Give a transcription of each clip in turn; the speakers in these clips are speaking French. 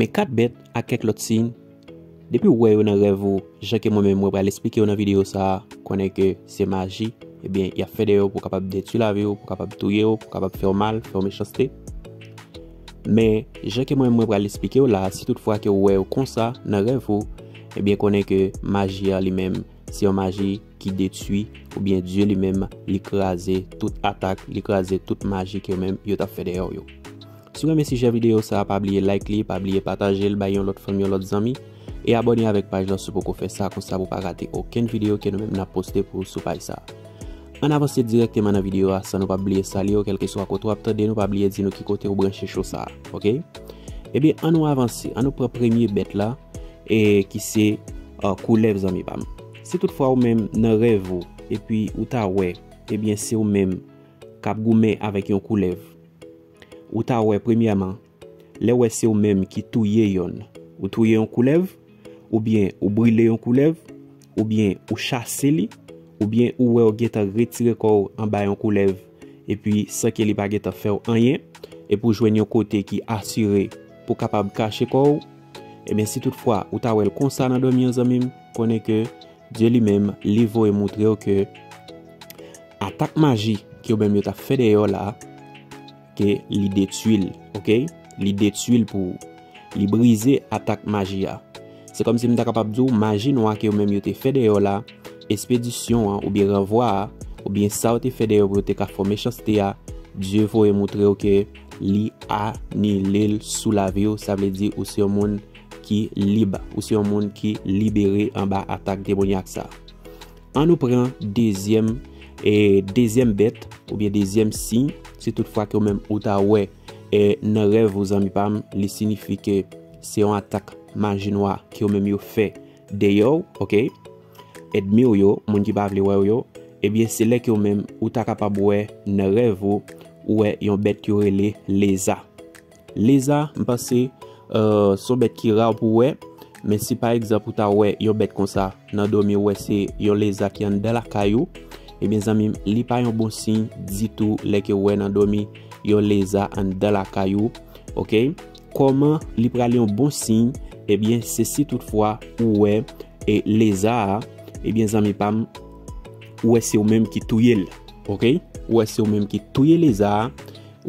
Mais 4 bêtes à quelques autres signes. Depuis que vous avez un rêve, j'ai moi-même expliqué dans la vidéo ça, que c'est magie, et bien il a fait des choses pour capable détruire la vie, pour capable tuer, pour capable faire mal, faire méchanceté. Mais j'ai moi-même expliqué là, si toutefois que vous avez comme ça dans rêve, et bien connaît que magie lui-même, c'est une magie qui détruit ou bien Dieu lui-même l'écrase toute attaque, l'écrase toute magie que même il a fait des choses. Si vous aimez cette vidéo, ça pas oublier liker, pas oublier partager, le bailler l'autre famille, l'autre amis. Et abonnez avec page là si vous faites ça, comme ça vous ne pas rater aucune vidéo que nous même n'a posté pour sous page ça. En avance directement dans la vidéo sans nous pas oublier saluer quel que soit côté ou attendez nous pas oublier dire nous qui côté ou brancher chaud ça, OK? Et bien on nous avancer, on nous prend premier bête là et qui c'est couleur les amis pam. Si toutefois ou même dans rêve et puis ou ta ouais, et bien c'est ou même cap goumé avec une couleur. Ou ta ouais premièrement, les ouais c'est ou même qui touyer yon, ou touyer une couleur ou bien ou brûler un couleuvre, ou bien ou chasser li, ou bien ou ouais ou geta retirer corps en bas un couleuvre et puis sans que li pa geta faire rien et pour joindre un côté qui assuré pour capable cacher corps. Et bien si toutefois ou ta wel comme ça dans dormi en zami, connaît que Dieu lui-même li vo et montrer que attaque magie qui ou même yo t'a fait dehors là que li détruit, OK, li détruit pour li briser attaque magie. C'est comme si nous sommes capables de magie noire que vous-même avez fait dehors là, expédition ou bien renvoi, ou bien ça vous avez fait dehors pour vous former méchanceté. Dieu vous montrer que li annulé sous la vie, ça veut dire que c'est un monde qui libre, ou c'est un monde qui libéré en bas attaque démoniaque ça. On nous prend deuxième bête ou bien deuxième signe, c'est toutefois que vous-même Outaouais et ne rêve vos amis pam, li signifie que c'est une attaque magie noire qui ont même fait d'ailleurs, OK, ennemi ou yo moun ki pa vle wè yo, et bien c'est là que même ou ta capable wè nan rêve ou wè yon bête qui relé lézard. Lézard me penser son bête qui rare pour wè, mais si par exemple ou ta wè yon bête comme ça nan dormi wè c'est yon lézard qui an dans la caillou, et bien zami li pa yon bon signe du tout là que wè nan dormi yon lézard an dans la caillou, OK. Comment li pral yon bon signe? Eh bien, ceci toutefois, ouais, et lézard, eh bien, zami pam, ouais, c'est vous-même qui touye, OK? Ouais, c'est vous-même qui touye lézard,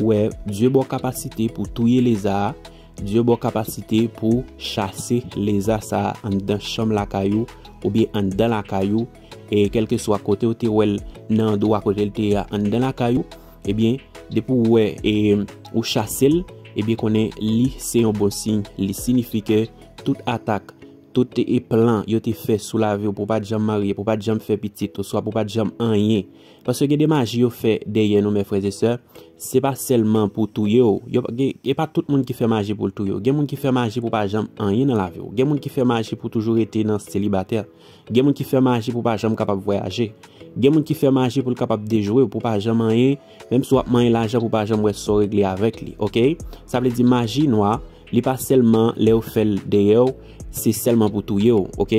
ouais, Dieu bon capacité pour touye lézard, Dieu bon capacité pour chasser lézard ça en dans chambre la caillou, ou bien en dans la caillou, et quel que soit côté ou te ouel, nan doua côté te en dans la caillou, eh bien, depuis ouais, et ou chasser, eh bien, qu'on est li, c'est un bon signe, li signifie que toute attaque, tout plan yo te fait sous la vie pour pas jamais marier, pour pas jamais faire petit, ou soit pour pas jamais rien. Parce que des magies yo fait derrière nous mes frères et sœurs, c'est pas seulement pour tout yo. Y a pas tout le monde qui fait magie pour tout yo. Il y a monde qui fait magie pour pas jamais rien dans la vie. Il y a monde qui fait magie pour toujours être dans célibataire. Il y a monde qui fait magie pour pas jamais capable voyager. Il y a monde qui fait magie pour capable de jouer pour pas jamais rien, même soit manger l'argent pour pas jamais se régler avec lui. OK? Ça veut dire magie noire, li pas seulement les offels derrière. C'est seulement pour tout yo, OK?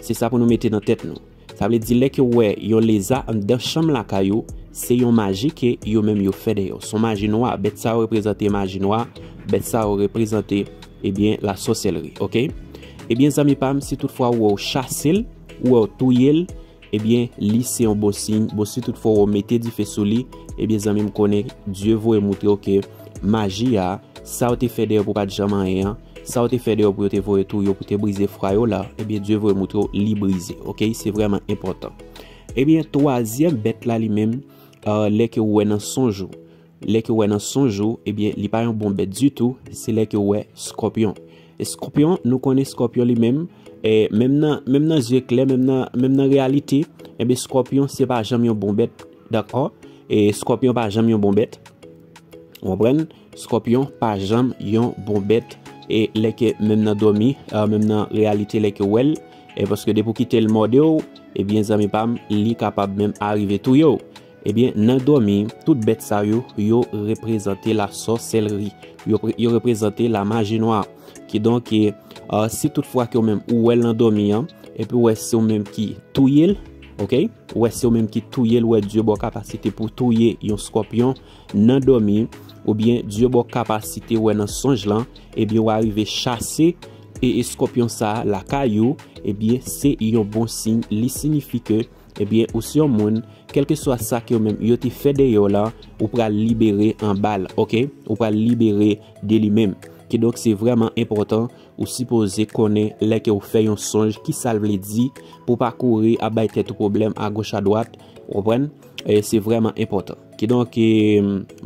C'est ça pour nous mettre dans tête nous. Ça veut dire que ouais, yon lézard dans chambre la caillou, c'est yon magie que yo même yo fait d'ailleurs. Son magie noire, bête ça représente magie noire, bête ça représente eh bien la sorcellerie, OK? Eh bien zami pam, si toutefois ou chassel ou touyer, eh bien li c'est un bon signe. Bon si toutefois ou mettez du feu sous li, eh bien zami me connaît, Dieu vous montrer que magie a ça ou te fait d'ailleurs pour pas jamais rien. Ça te fait de pour te voir tout pour te briser froid là, et bien Dieu veut montrer li briser, OK, c'est vraiment important. Et bien troisième bête là lui-même les que ouais dans son jour, les que ouais dans son jour, et bien li pas un bon bête du tout, c'est les que ouais scorpion. Et scorpion nous connaît scorpion lui-même et même dans yeux clair, même dans réalité, et bien scorpion c'est pas jamais un bon bête, d'accord, et scorpion pas jamais un bon bête. On comprend scorpion pas jamais un bon bête. Et les que même dans dormi, même dans réalité les que well, et parce que depuis quitter le mode yo, et bien zami pam, li capable même arriver tout yo. Et bien dans dormi, toute bête ça yo représenter la sorcellerie, yo représenter la magie noire. Qui donc si toutefois que même ou elle dans dormi hein, et puis ouais c'est même qui touyer, OK? Ouais c'est même qui touyer, ouais Dieu bon capacité pour touyer un scorpion dans dormi. ou bien Dieu bon capacité ou un songe là, et bien ou arriver chasser et scorpion ça la caillou, et bien c'est un bon signe, il signifie que et bien aussi au monde quel que soit ça que même yo te fait de yo là, ou pour libérer en balle, OK, ou pour libérer de lui-même. Qui donc c'est vraiment important ou supposé connaître les que vous fait un songe qui salve les dit pour pas courir à bailler tout problème à gauche à droite, comprendre, et c'est vraiment important. Qui donc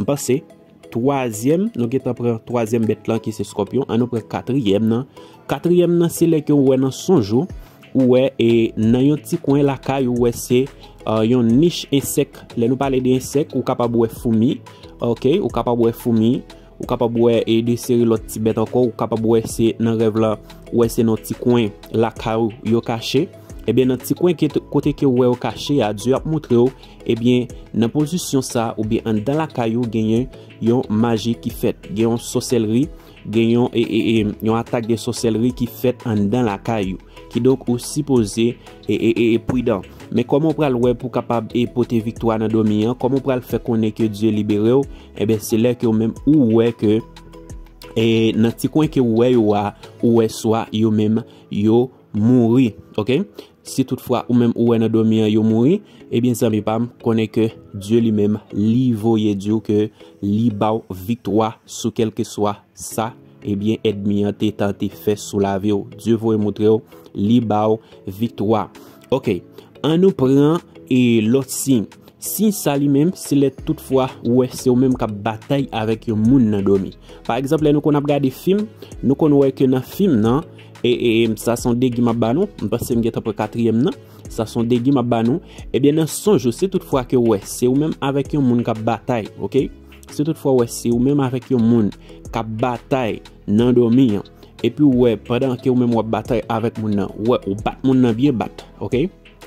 passer troisième, nous qui prend troisième bête là qui c'est scorpion, on nous prend quatrième là. Quatrième là c'est les que ouais dans son jour ouais et dans un petit coin la caille ouais c'est yon niche insecte. Là nous parler d'insecte ou capable ouais fourmi, OK, ou capable ouais fourmi, ou capable et de série l'autre petit bête encore ou capable c'est dans rêve là ou c'est dans petit coin la caillou yo caché, et bien dans petit coin qui côté que ou caché a Dieu a montré ou et bien dans position ça ou bien dans la caillou gagne yon magie qui fait gagne sorcellerie gagne et yon attaque de sorcellerie qui fait dans la caillou qui donc aussi posé et prudent. Mais comment on peut le pour capable et porter victoire dans domaine, comment on peut le faire connaître que Dieu libéré ou, et ben c'est là que même ou ouais que et dans petit coin que ouais soit yo même yo mourir, OK, si toutefois ou même ou dans domaine yo mourir, et bien ça me pam connaît que Dieu lui-même li voye Dieu que li ba victoire sur quel que soit ça. Eh bien, ennemi te tenté fait sous la vie. Dieu vous montrer li ba victoire. OK. On nous prend et l'autre signe. Si ça lui-même, c'est le toutefois ouais, c'est au même cap bataille avec yon moun nan domi. Par exemple, nous qu'on a regardé film, nous qu'on ouais que dans film nan et ça sont des guima banou, parce que me gèt après 4e nan, ça sont des guima banou, et bien dans songe c'est toutefois que ouais, c'est au même avec yon moun cap bataille, OK? C'est toutefois ouais, c'est au même avec yon moun cap bataille nan domi. Et puis ouais, pendant que ou même ou bataille avec moun nan, ouais, ou bat moun nan bien bat, OK?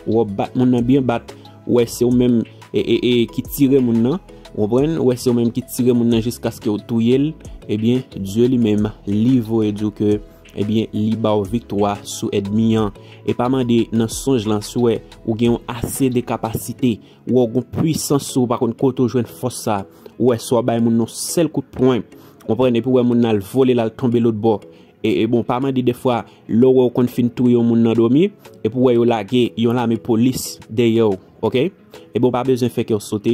Ou bat moun nan bien bat, ouais c'est ou même et qui tire moun nan, on prend ouais c'est ou même qui tire moun nan jusqu'à ce que touye, et bien Dieu lui-même livre et dit que et bien li ba victoire sous ennemi et pas mandé dans songe là souhait ou gagne assez de capacité ou gon puissance ou par contre côté joindre force ça ouais soit bay moun non seul coup de poing, on prend et puis ouais moun nan le voler là tomber l'autre bord. Et bon, pas mal des fois, l'eau qu'on finit tout yon moun nan dormi, et pour yon lage, yon la me police derrière, OK? Et bon, pas besoin de faire que yon saute,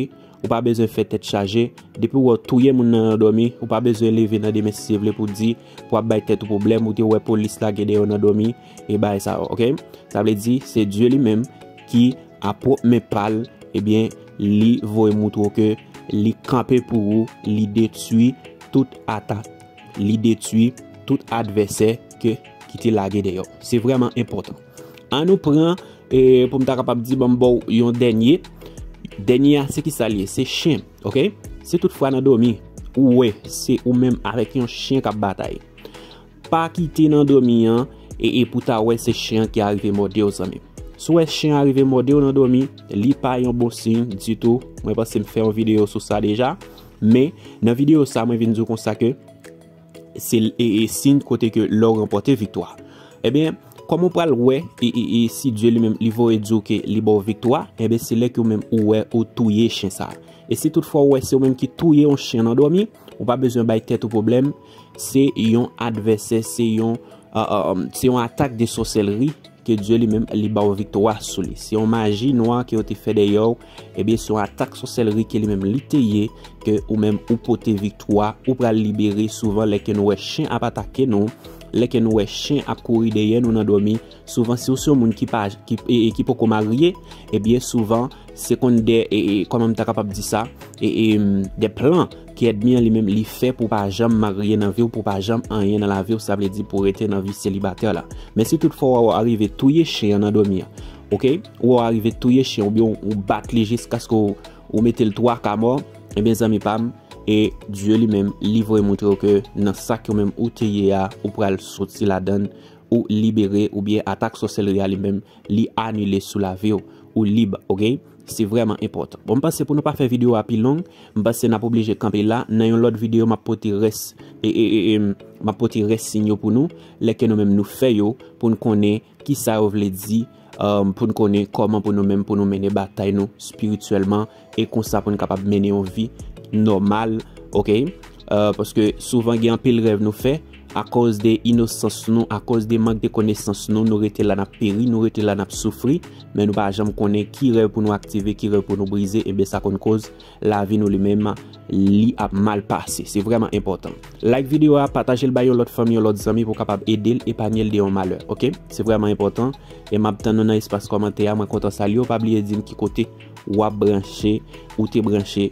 ou pas besoin de faire tête chargée, depuis ou tout yon moun nan dormi, ou pas besoin de lever dans des messives pour dire, pour bay tête problème, ou te ouais police lage derrière nan dormi, et bah ça, OK? Ça veut dire, c'est Dieu lui-même qui a pour me parle, et bien, li voye moutre que, li campe pour ou, li détruit toute attaque, li détruit tout adversaire que qui te lagué d'ailleurs. C'est vraiment important. On nous prend et pour me capable dire bon yon dernier c'est qui s'allie, c'est chien, OK? C'est toutefois dans dormi. Ouais, c'est ou même avec un chien qui bataille. Pas quitter dans dormi et pour ta ouais c'est chien qui arrivé mordé aux amis. Soit chien arrivé mordé dans dormi, li pa yon bon signe du tout. Moi pense que me faire une vidéo sur ça déjà, mais dans vidéo ça moi viens dire comme ça que c'est et signe côté que l'or remporté victoire. Eh bien, comme on parle ouais et si Dieu lui-même il voit dire que li ba victoire, eh bien c'est là que même ouais ou touyer chien ça. Et si toutefois ouais c'est même qui touyer un chien endormi, ou pas besoin bay tête au problème, c'est yon adversaire, c'est une attaque de sorcellerie que Dieu lui-même li ba victoire sur lui. C'est une magie noire qui a été fait d'ailleurs, eh bien c'est une attaque sorcellerie qui lui-même liteye que ou même ou porter victoire ou pour libérer souvent les que nous chien à attaquer nous, les que nous chien à courir derrière nous dans dormi, souvent c'est aussi un monde qui pas qui peut comme marier, eh bien souvent c'est qu'on des comment tu capable dire ça et des plans qui aident bien lui-même li fait pour pas jamais marier dans vie ou pour pas jamais rien dans la vie, ça veut dire pour être dans vie célibataire là. Mais si toutefois on arrive touyer chien dans dormir, OK, ou arrive touyer chien ou bien on battre jusqu'à ce qu'on mette le 3 à mort, et bien amis pam et Dieu lui-même livre et montre que dans ça que même ou teya ou pral sortir la donne ou libérer ou bien attaque sorcellerie lui-même li annuler sous la vie ou libre, OK? C'est vraiment important. Bon, parce que pour ne pas faire vidéo à plus long, parce que n'a pas obligé camper là, dans une autre vidéo m'a porté reste et m'a porté reste signe pour nous, lesquels nous même nous faisons pour nous connaître qui ça veut dire. Pour nous connaître comment pour nous-mêmes pour nous mener bataille nous spirituellement et comme ça pour nous capable mener une vie normale, OK, parce que souvent il y a un pile rêve nous fait à cause des innocences nous, à cause des manques de connaissances nous, nous rete là n'a péri, nous rete là n'a souffri, mais nous pas jamais connaît qui rêve pour nous activer, qui rêve pour nous briser, et bien ça qu'on cause la vie nous les mêmes li a mal passé. C'est vraiment important. Like vidéo, partagez le bail l'autre famille, l'autre ami pour capable aider épargner les malheur. OK, c'est vraiment important. Et m'attend dans espace commentaire, moi content salut, pas oublier dire qui côté ou branché ou t'es branché.